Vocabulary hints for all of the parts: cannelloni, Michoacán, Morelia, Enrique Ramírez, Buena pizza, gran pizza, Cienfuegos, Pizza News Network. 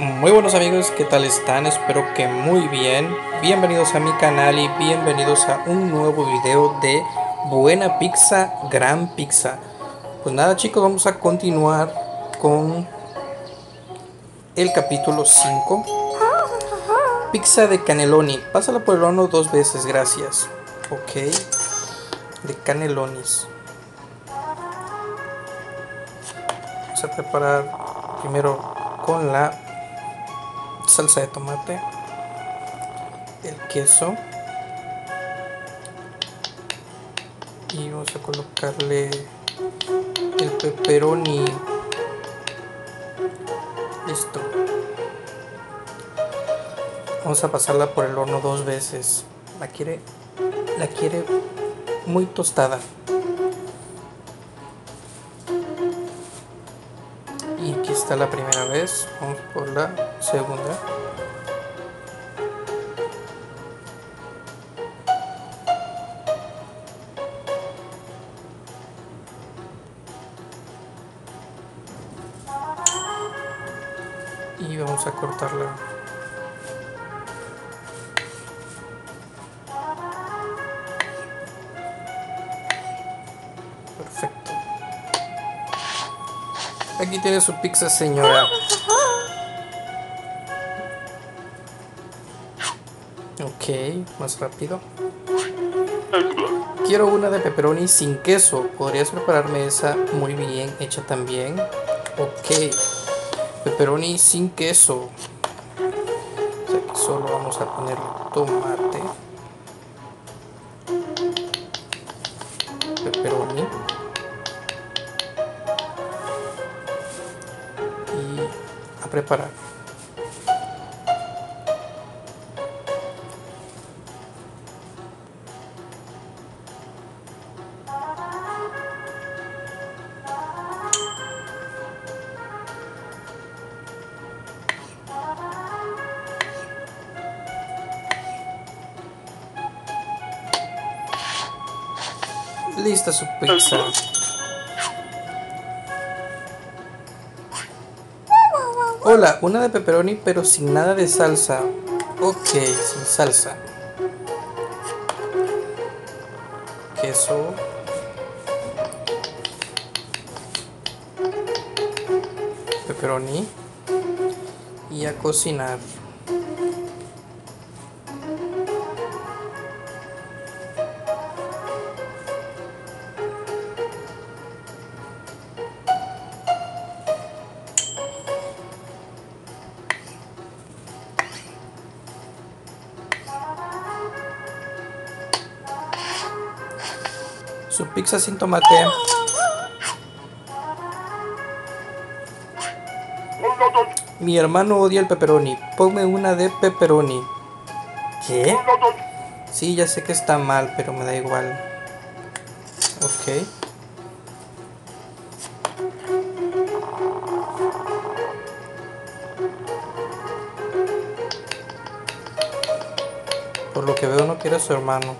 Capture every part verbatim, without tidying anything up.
Muy buenos amigos, ¿qué tal están? Espero que muy bien. Bienvenidos a mi canal y bienvenidos a un nuevo video de Buena Pizza, Gran Pizza. Pues nada chicos, vamos a continuar con el capítulo cinco. Pizza de cannelloni, pásala por el horno dos veces, gracias. Ok, de cannelonis. Vamos a preparar primero con la salsa de tomate, el queso, y vamos a colocarle el pepperoni. Listo, vamos a pasarla por el horno dos veces. La quiere, la quiere muy tostada. Y aquí está la primera vez, vamos por la segunda. Y vamos a cortarla. Perfecto. Aquí tiene su pizza, señora. Ok, más rápido. Quiero una de pepperoni sin queso. ¿Podrías prepararme esa muy bien hecha también? Ok. Pepperoni sin queso. O sea que solo vamos a ponerle tomate. Pepperoni. Y a preparar. Lista su pizza. Hola, una de pepperoni pero sin nada de salsa. Ok, sin salsa. Queso. Pepperoni. Y a cocinar. Su pizza sin tomate. Mi hermano odia el pepperoni. Ponme una de pepperoni. ¿Qué? Sí, ya sé que está mal, pero me da igual. Ok. Por lo que veo no quiere a su hermano.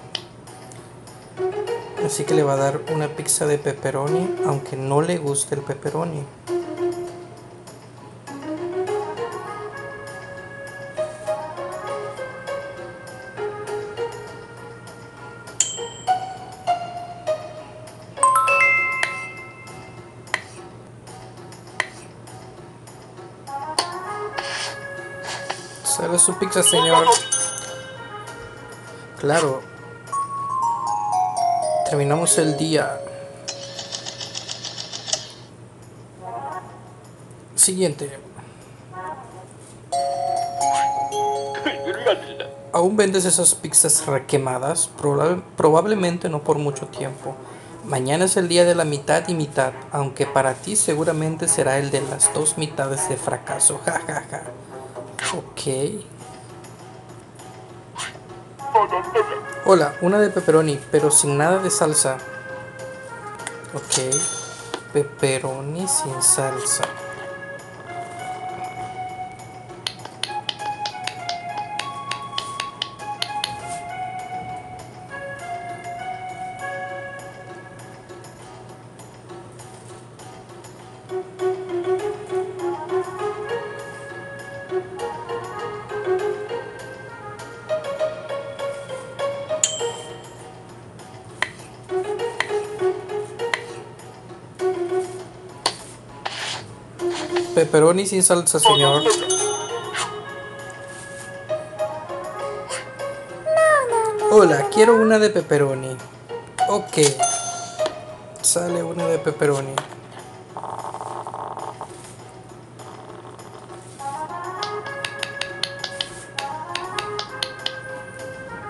Así que le va a dar una pizza de pepperoni, aunque no le guste el pepperoni. ¿Sabe su pizza, señor? Claro. Terminamos el día. Siguiente. ¿Aún vendes esas pizzas requemadas? Probable, probablemente no por mucho tiempo. Mañana es el día de la mitad y mitad, aunque para ti seguramente será el de las dos mitades de fracaso. Ja, ja, ja. Ok. Hola, una de pepperoni, pero sin nada de salsa. Ok, pepperoni sin salsa. Pepperoni sin salsa, señor. Hola, quiero una de pepperoni. Ok. Sale una de pepperoni.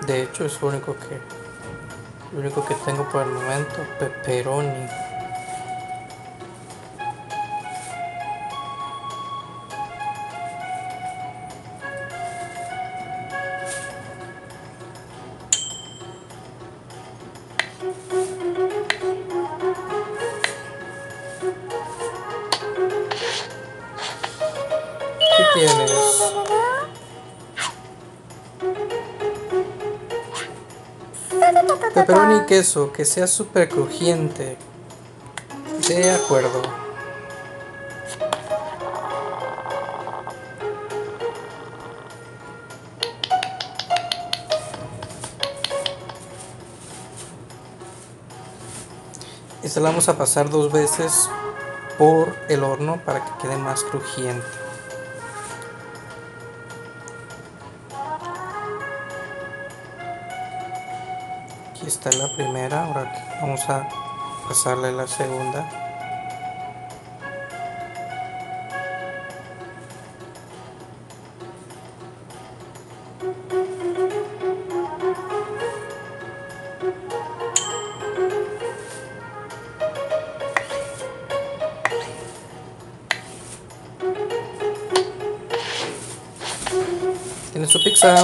De hecho es lo único que lo único que tengo por el momento, pepperoni. ¿Qué tienes? Pepperoni y queso, que sea súper crujiente. De acuerdo. Esta la vamos a pasar dos veces por el horno para que quede más crujiente. Aquí está la primera, ahora vamos a pasarle la segunda. Tiene su pizza.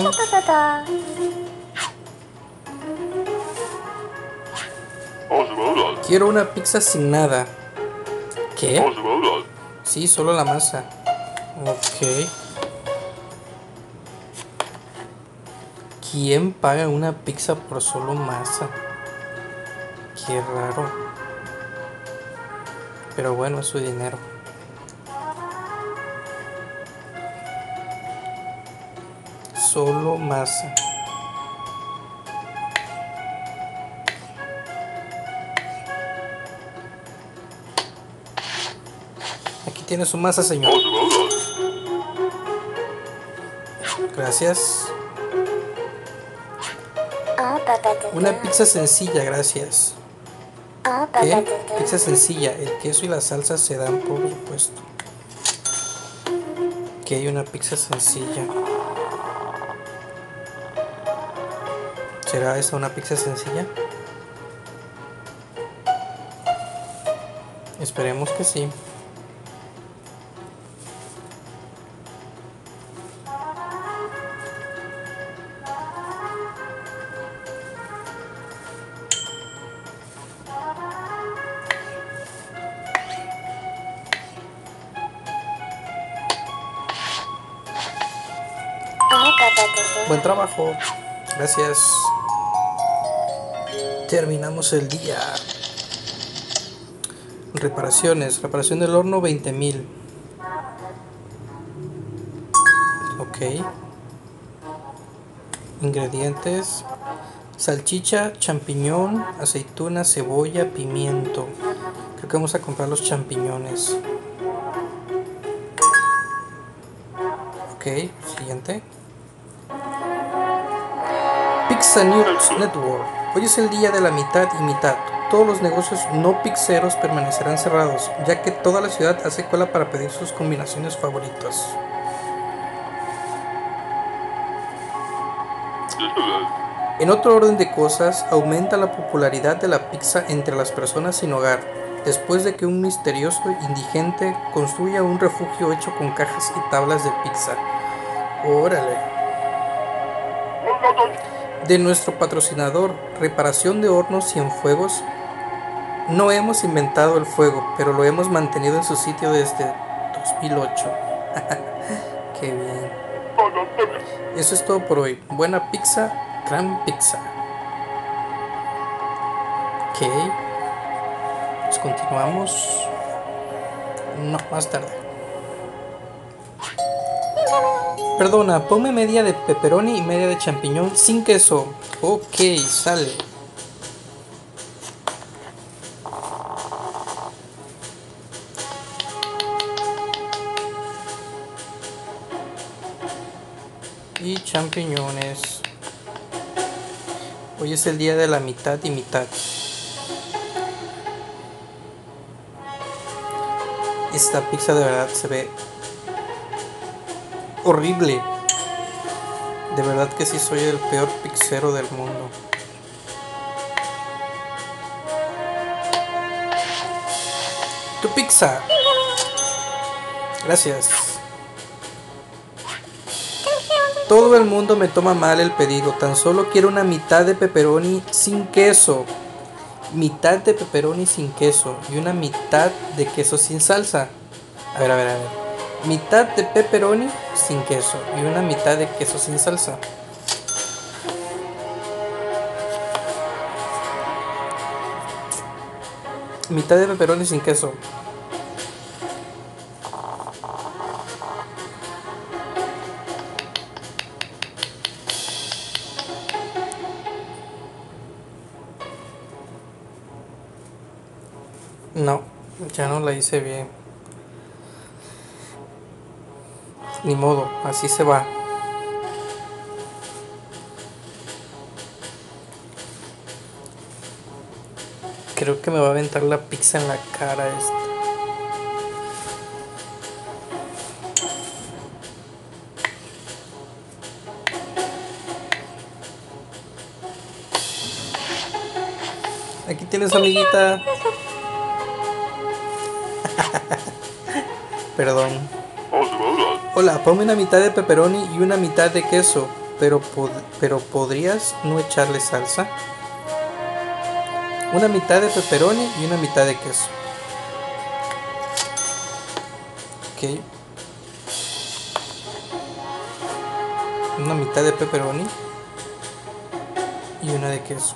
Quiero una pizza sin nada. ¿Qué? Sí, solo la masa. Ok. ¿Quién paga una pizza por solo masa? Qué raro. Pero bueno, es su dinero. Solo masa. Tiene su masa, señor. Gracias. Una pizza sencilla, gracias. ¿Qué? Pizza sencilla. El queso y la salsa se dan, por supuesto. Que hay una pizza sencilla. ¿Será esta una pizza sencilla? Esperemos que sí. Buen trabajo, gracias. Terminamos el día. Reparaciones, reparación del horno veinte mil. Ok. Ingredientes: salchicha, champiñón, aceituna, cebolla, pimiento. Creo que vamos a comprar los champiñones. Ok, siguiente. Pizza News Network. Hoy es el día de la mitad y mitad. Todos los negocios no pizzeros permanecerán cerrados, ya que toda la ciudad hace cola para pedir sus combinaciones favoritas. En otro orden de cosas, aumenta la popularidad de la pizza entre las personas sin hogar, después de que un misterioso indigente construya un refugio hecho con cajas y tablas de pizza. Órale. De nuestro patrocinador, reparación de hornos Cienfuegos. No hemos inventado el fuego, pero lo hemos mantenido en su sitio desde dos mil ocho. Qué bien. Eso es todo por hoy. Buena pizza, gran pizza. Ok. Pues continuamos. No, más tarde. Perdona, ponme media de pepperoni y media de champiñón sin queso. Ok, sale. y champiñones. Hoy es el día de la mitad y mitad. Esta pizza de verdad se ve horrible. De verdad que sí, soy el peor pizzero del mundo. ¡Tu pizza! Gracias. Todo el mundo me toma mal el pedido. Tan solo quiero una mitad de pepperoni sin queso. Mitad de pepperoni sin queso. Y una mitad de queso sin salsa. A ver, a ver, a ver. Mitad de pepperoni sin queso. Y una mitad de queso sin salsa. Mitad de pepperoni sin queso. No, ya no la hice bien. Ni modo, así se va. Creo que me va a aventar la pizza en la cara esta. Aquí tienes, amiguita. Perdón. Hola, ponme una mitad de pepperoni y una mitad de queso, pero, pod pero ¿podrías no echarle salsa? Una mitad de pepperoni y una mitad de queso. Ok. Una mitad de pepperoni y una de queso.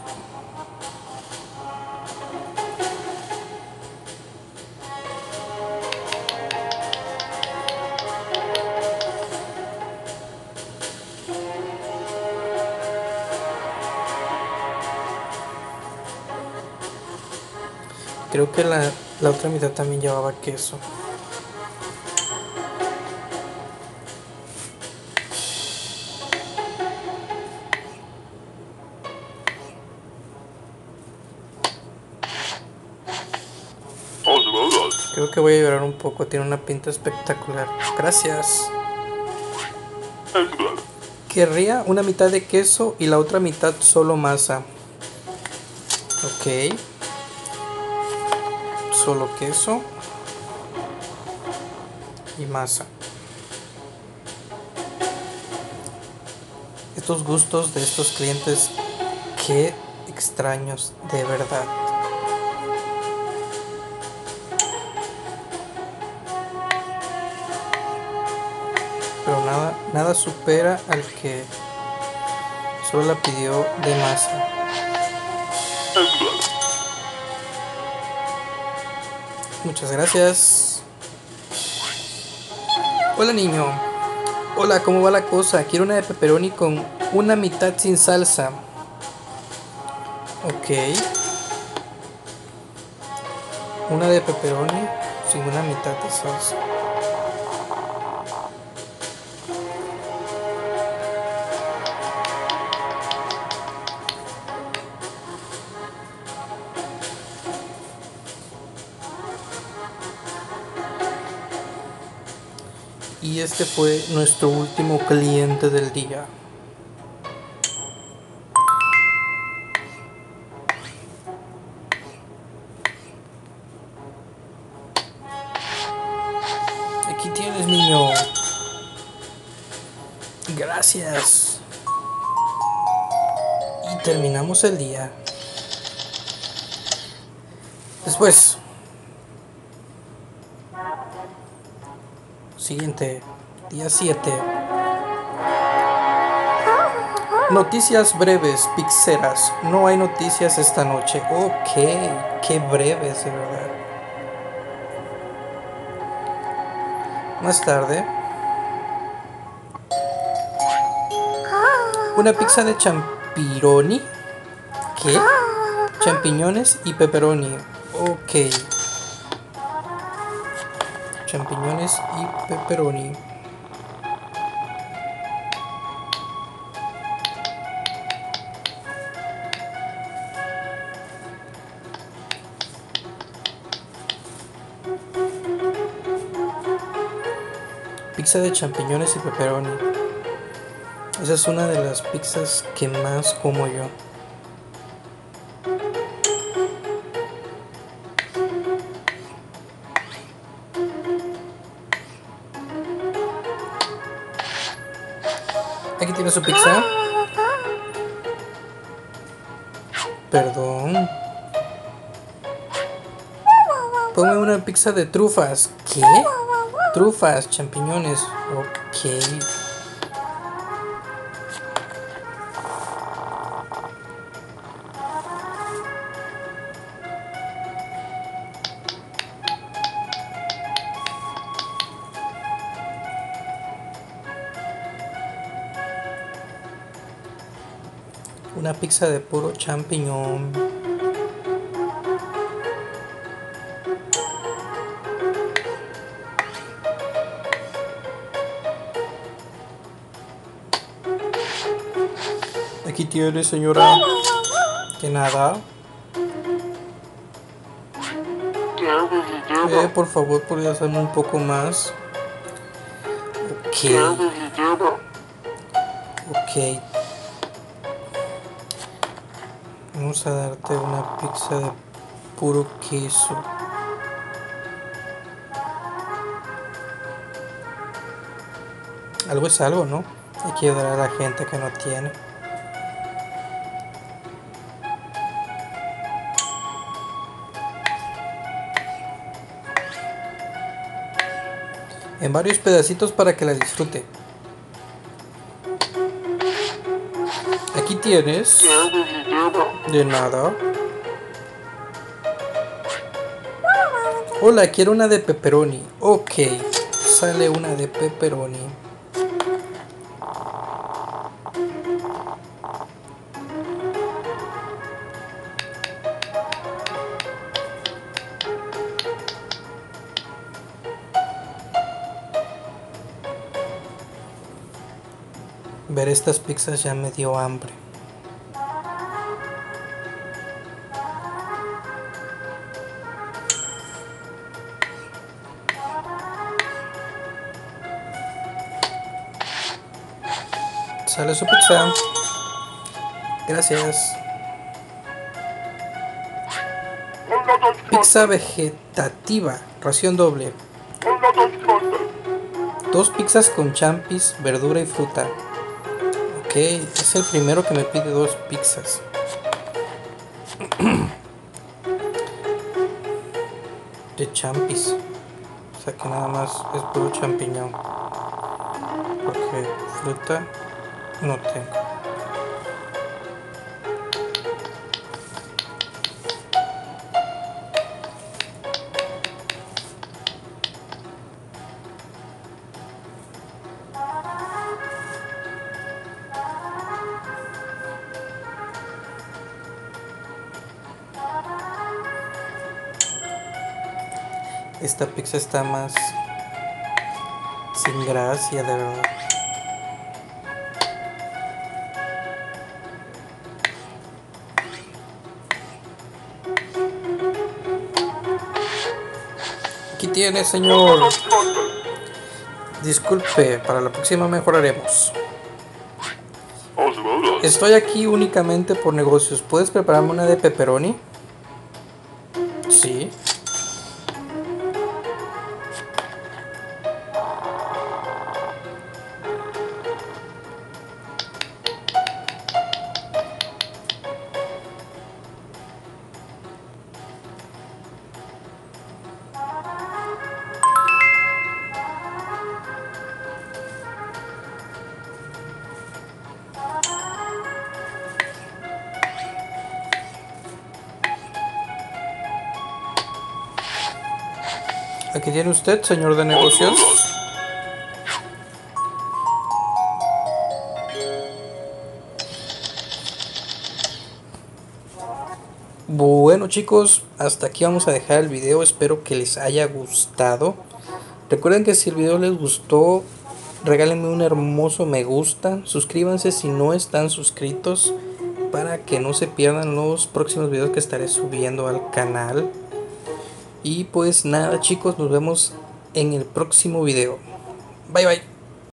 Creo que la, la otra mitad también llevaba queso. Creo que voy a llorar un poco, tiene una pinta espectacular. Gracias. Querría una mitad de queso y la otra mitad solo masa. Ok. Solo queso y masa. Estos gustos de estos clientes, qué extraños, de verdad. Pero nada, nada supera al que solo la pidió de masa. Muchas gracias. Hola, niño. Hola, ¿cómo va la cosa? Quiero una de pepperoni con una mitad sin salsa. Ok. Una de pepperoni sin una mitad de salsa. Y este fue nuestro último cliente del día. Aquí tienes, niño. Gracias. Y terminamos el día. Después. Siguiente, día siete. Noticias breves, pizzeras. No hay noticias esta noche. Ok, qué breves, de verdad. Más tarde. Una pizza de champironi. ¿Qué? Champiñones y pepperoni. Ok. Champiñones y pepperoni. pizza de champiñones y pepperoni. Esa es una de las pizzas que más como yo. Aquí tiene su pizza. Perdón. Ponme una pizza de trufas. ¿Qué? Trufas, champiñones. Ok. Una pizza de puro champiñón. Aquí tiene, señora. Que nada. Eh, por favor, podría hacerme un poco más. Ok. Ok. Vamos a darte una pizza de puro queso. Algo es algo, ¿no? Hay que ayudar a la gente que no tiene. En varios pedacitos para que la disfrute. Aquí tienes. De nada. Hola, quiero una de pepperoni. Ok, sale una de pepperoni. Ver estas pizzas ya me dio hambre. Sale su pizza. Gracias. Pizza vegetativa, ración doble. Dos pizzas con champis, verdura y fruta. Ok, es el primero que me pide dos pizzas. De champis. O sea que nada más es puro champiñón. Porque fruta no tengo. Esta pizza está más sin gracia, de verdad. Aquí tiene, señor. Disculpe, para la próxima mejoraremos. Estoy aquí únicamente por negocios. ¿Puedes prepararme una de pepperoni? Sí. Aquí tiene usted, señor de negocios. Bueno, chicos, hasta aquí vamos a dejar el video. Espero que les haya gustado. Recuerden que si el video les gustó, regálenme un hermoso me gusta. Suscríbanse si no están suscritos, para que no se pierdan los próximos videos que estaré subiendo al canal. Y pues nada, chicos, nos vemos en el próximo video. Bye bye.